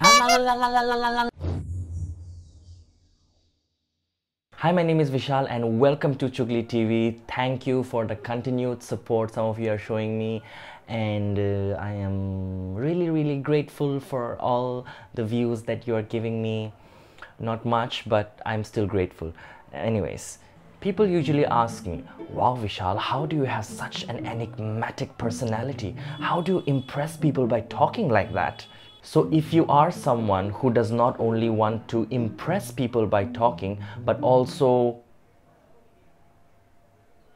Hi, my name is Vishal and welcome to Chugli TV. Thank you for the continued support some of you are showing me, and I am really grateful for all the views that you are giving me. Not much, but I'm still grateful. Anyways, people usually ask me, wow Vishal, how do you have such an enigmatic personality? How do you impress people by talking like that? So if you are someone who does not only want to impress people by talking, but also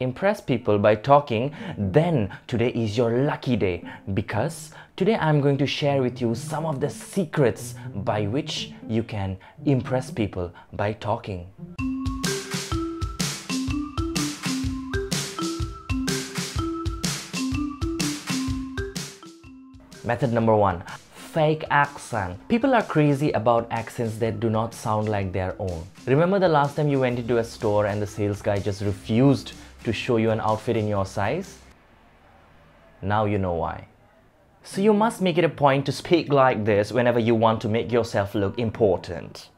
impress people by talking, then today is your lucky day, because today I'm going to share with you some of the secrets by which you can impress people by talking. Method number one. Fake accent. People are crazy about accents that do not sound like their own. Remember the last time you went into a store and the sales guy just refused to show you an outfit in your size? Now you know why. So you must make it a point to speak like this whenever you want to make yourself look important.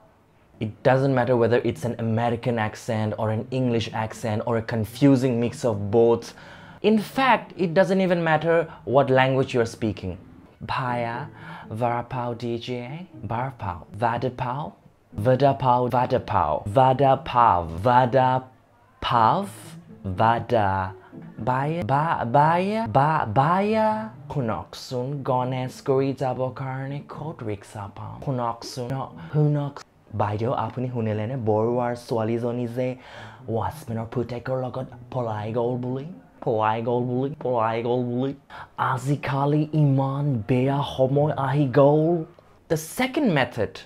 It doesn't matter whether it's an American accent or an English accent or a confusing mix of both. In fact, it doesn't even matter what language you're speaking. Bhaiya, varapau DJ, barpau, vadapau, vadapau, vadapau, vadapau, vadapau, vada, baya, ba, baya, ba, baya, kunoksun, goneskori, zabokarne, kodriksapam, kunoksun, hunok, baido, apuni hunelene, borwar, swalizonize, waspinor putekor logot, polai golbuli. Polai goal bully. Azikali iman bea homoy ahi goal. The second method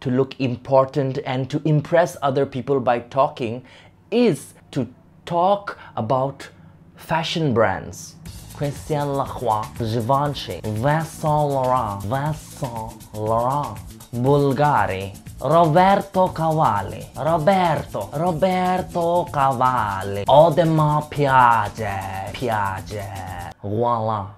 to look important and to impress other people by talking is to talk about fashion brands. Christian Lacroix, Givenchy, Vincent Laurent, Bulgari, Roberto Cavalli. Odema piace. Voila.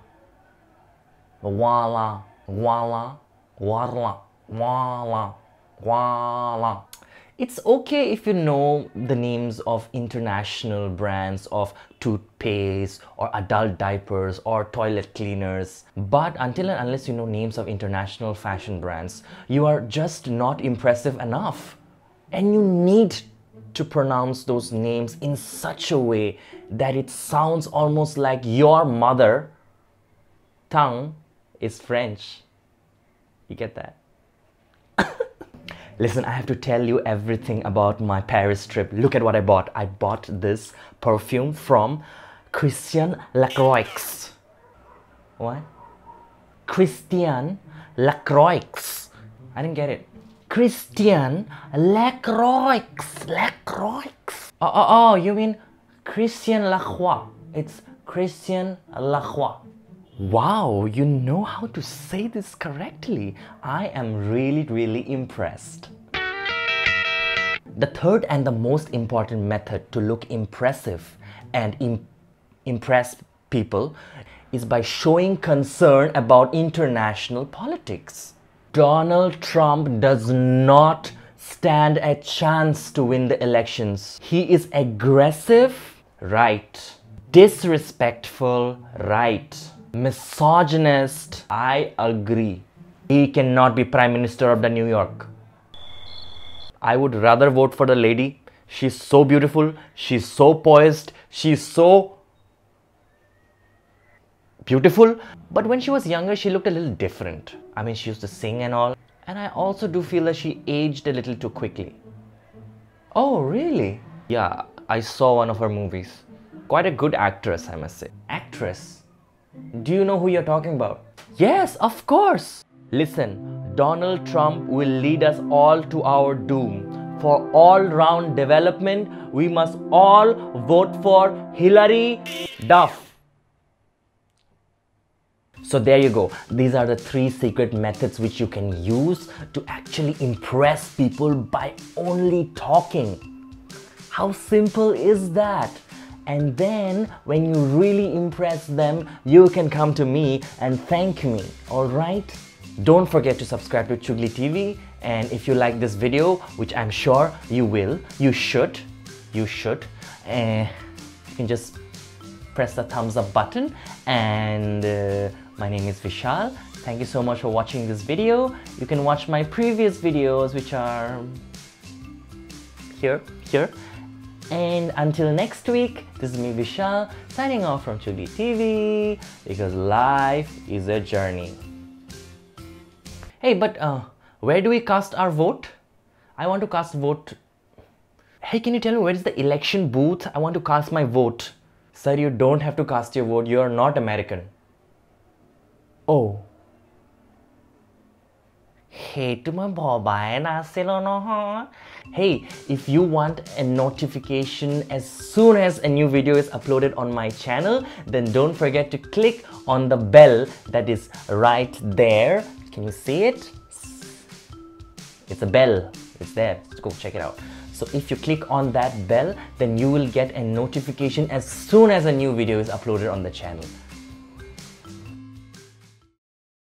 It's okay if you know the names of international brands of toothpaste or adult diapers or toilet cleaners, but until and unless you know names of international fashion brands, you are just not impressive enough. And you need to pronounce those names in such a way that it sounds almost like your mother tongue is French. You get that? Listen, I have to tell you everything about my Paris trip. Look at what I bought. I bought this perfume from Christian Lacroix. What? Christian Lacroix. I didn't get it. Christian Lacroix. Oh, you mean Christian Lacroix. It's Christian Lacroix. Wow, you know how to say this correctly. I am really impressed. The third and the most important method to look impressive and impress people is by showing concern about international politics. Donald Trump does not stand a chance to win the elections. He is aggressive, right? Disrespectful, right? Misogynist, I agree. He cannot be Prime Minister of the New York. I would rather vote for the lady. She's so beautiful. She's so poised. She's so beautiful. But when she was younger, she looked a little different. I mean, she used to sing and all. And I also do feel that she aged a little too quickly. Oh, really? Yeah, I saw one of her movies. Quite a good actress, I must say. Actress? Do you know who you're talking about? Yes, of course. Listen, Donald Trump will lead us all to our doom. For all-round development, we must all vote for Hillary Duff. So there you go. These are the three secret methods which you can use to actually impress people by only talking. How simple is that? And then when you really impress them, you can come to me and thank me, all right? Don't forget to subscribe to Chugli TV, and if you like this video, which I'm sure you will, you should, you can just press the thumbs up button. And my name is Vishal. Thank you so much for watching this video. You can watch my previous videos, which are here. And until next week, this is me, Vishal, signing off from Chugli TV, because life is a journey. Hey, but where do we cast our vote? I want to cast vote. Hey, can you tell me where is the election booth? I want to cast my vote. Sir, you don't have to cast your vote. You are not American. Oh. Hey, if you want a notification as soon as a new video is uploaded on my channel, then don't forget to click on the bell that is right there. Can you see it? It's a bell. It's there. Let's go check it out. So if you click on that bell, then you will get a notification as soon as a new video is uploaded on the channel.